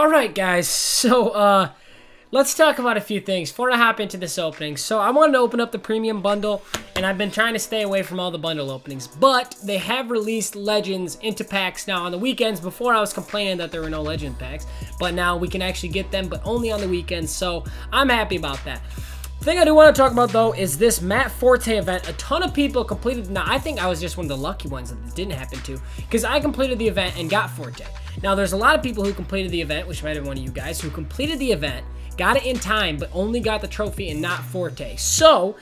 Alright guys, so let's talk about a few things before I hop into this opening. So I wanted to open up the premium bundle, and I've been trying to stay away from all the bundle openings, but they have released legends into packs now on the weekends. Before I was complaining that there were no legend packs, but now we can actually get them, but only on the weekends, so I'm happy about that. The thing I do want to talk about though is this Matt Forte event. A ton of people completed. Now I think I was just one of the lucky ones that this didn't happen to, because I completed the event and got Forte. Now there's a lot of people who completed the event, which might have been one of you guys, who completed the event, got it in time, but only got the trophy and not Forte. So,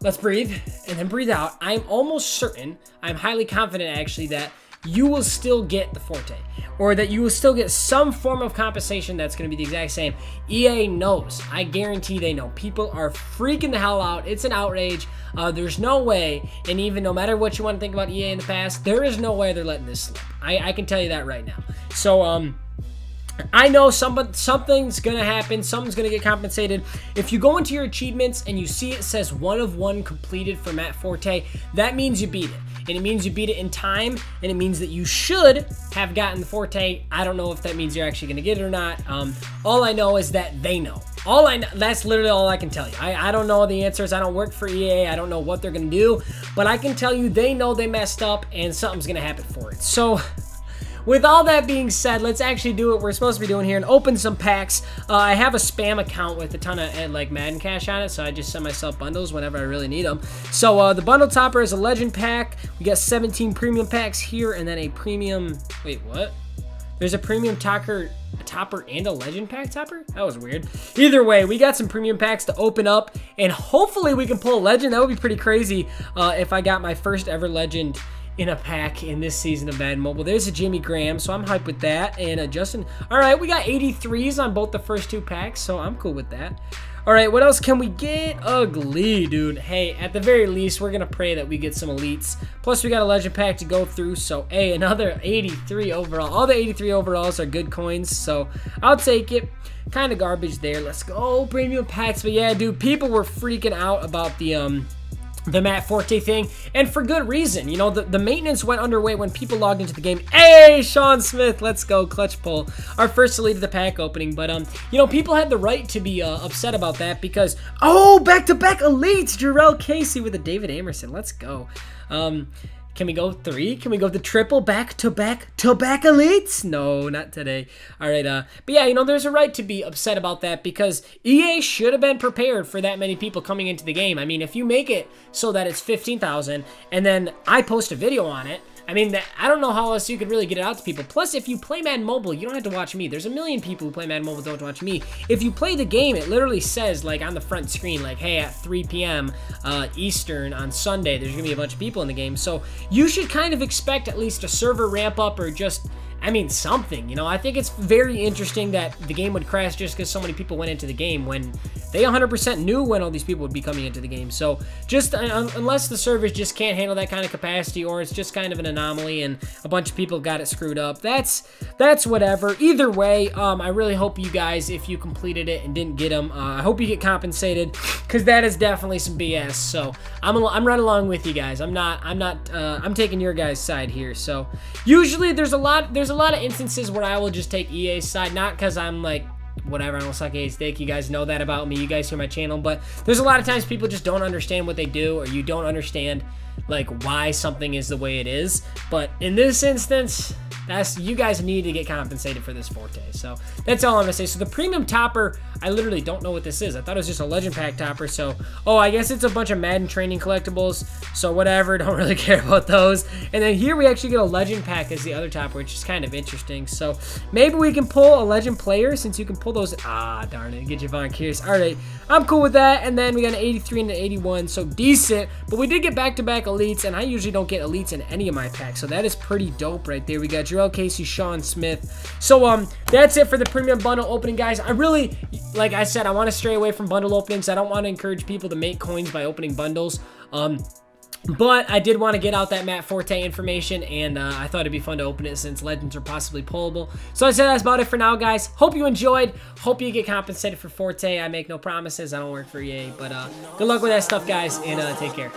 let's breathe and then breathe out. I'm almost certain, I'm highly confident actually, that you will still get the Forte, or that you will still get some form of compensation that's going to be the exact same. EA knows. I guarantee they know. People are freaking the hell out. It's an outrage. There's no way, and even no matter what you want to think about EA in the past, there is no way they're letting this slip. I can tell you that right now. So, I know something's going to happen. Something's going to get compensated. If you go into your achievements and you see it says 1 of 1 completed for Matt Forte, that means you beat it. And it means you beat it in time, and it means that you should have gotten the Forte. I don't know if that means you're actually going to get it or not. All I know is that they know. All I know, that's literally all I can tell you. I don't know the answers. I don't work for EA. I don't know what they're going to do. But I can tell you they know they messed up, and something's going to happen for it. So, with all that being said, let's actually do what we're supposed to be doing here and open some packs. I have a spam account with a ton of like Madden Cash on it, so I just send myself bundles whenever I really need them. So the bundle topper is a legend pack. We got 17 premium packs here, and then a premium... Wait, what? There's a premium topper and a legend pack topper? That was weird. Either way, we got some premium packs to open up, and hopefully we can pull a legend. That would be pretty crazy if I got my first ever legend in a pack in this season of Madden Mobile. There's a Jimmy Graham, so I'm hyped with that. And Justin, all right, we got 83s on both the first two packs, so I'm cool with that. All right, what else can we get? Ugly, dude. Hey, at the very least, we're gonna pray that we get some elites. Plus, we got a legend pack to go through, so hey, another 83 overall. All the 83 overalls are good coins, so I'll take it. Kind of garbage there. Let's go premium packs. But yeah, dude, people were freaking out about the Matt Forte thing, and for good reason. You know, the maintenance went underway when people logged into the game. Hey, Sean Smith, let's go, clutch pull. Our first lead of the pack opening, but, you know, people had the right to be upset about that because, oh, back-to-back elites, Jarrell Casey with a David Amerson, let's go. Can we go 3? Can we go the triple back-to-back elites? No, not today. All right, but yeah, you know, there's a right to be upset about that because EA should have been prepared for that many people coming into the game. I mean, if you make it so that it's 15,000 and then I post a video on it, I mean, I don't know how else you could really get it out to people. Plus, if you play Madden Mobile, you don't have to watch me. There's a million people who play Madden Mobile don't watch me. If you play the game, it literally says, like, on the front screen, like, hey, at 3 p.m. Eastern on Sunday, there's going to be a bunch of people in the game. So you should kind of expect at least a server ramp up or just... I mean, something, you know. I think it's very interesting that the game would crash just because so many people went into the game when they 100% knew when all these people would be coming into the game. So just unless the servers just can't handle that kind of capacity, or it's just kind of an anomaly and a bunch of people got it screwed up, that's whatever. Either way, I really hope you guys, if you completed it and didn't get them, I hope you get compensated, because that is definitely some BS. So I'm right along with you guys. I'm taking your guys' side here. So usually there's a lot of instances where I will just take EA's side, not because I'm like, whatever, I don't suck EA's dick, you guys know that about me, you guys hear my channel, but there's a lot of times people just don't understand what they do, or you don't understand, like, why something is the way it is, but in this instance, you guys need to get compensated for this Forte, so that's all I'm gonna say. So the premium topper, I literally don't know what this is. I thought it was just a legend pack topper, so, oh, I guess it's a bunch of Madden training collectibles, so whatever, don't really care about those. And then here we actually get a legend pack as the other topper, which is kind of interesting, so maybe we can pull a legend player, since you can pull those, ah, darn it, get Javon Kearse. All right, I'm cool with that, and then we got an 83 and an 81, so decent, but we did get back-to-back elites, and I usually don't get elites in any of my packs, so that is pretty dope right there. We got Jarrell Casey, Sean Smith. So that's it for the premium bundle opening, guys. I really, like I said, I want to stray away from bundle openings. I don't want to encourage people to make coins by opening bundles. But I did want to get out that Matt Forte information, and I thought it'd be fun to open it since legends are possibly pullable. So I said that's about it for now, guys. Hope you enjoyed. Hope you get compensated for Forte. I make no promises. I don't work for EA. But good luck with that stuff, guys, and take care.